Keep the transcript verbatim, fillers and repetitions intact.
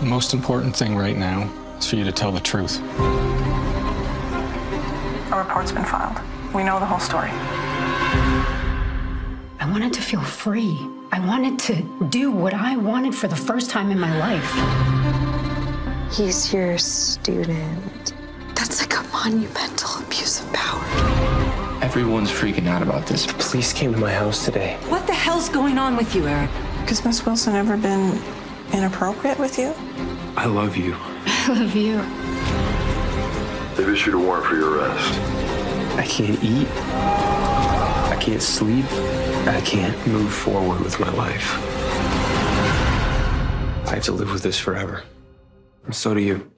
The most important thing right now is for you to tell the truth. A report's been filed. We know the whole story. I wanted to feel free. I wanted to do what I wanted for the first time in my life. He's your student. That's like a monumental abuse of power. Everyone's freaking out about this. The police came to my house today. What the hell's going on with you, Eric? Has Miss Wilson ever been inappropriate with you? I love you. I love you. They've issued a warrant for your arrest. I can't eat. I can't sleep. I can't move forward with my life. I have to live with this forever. And so do you.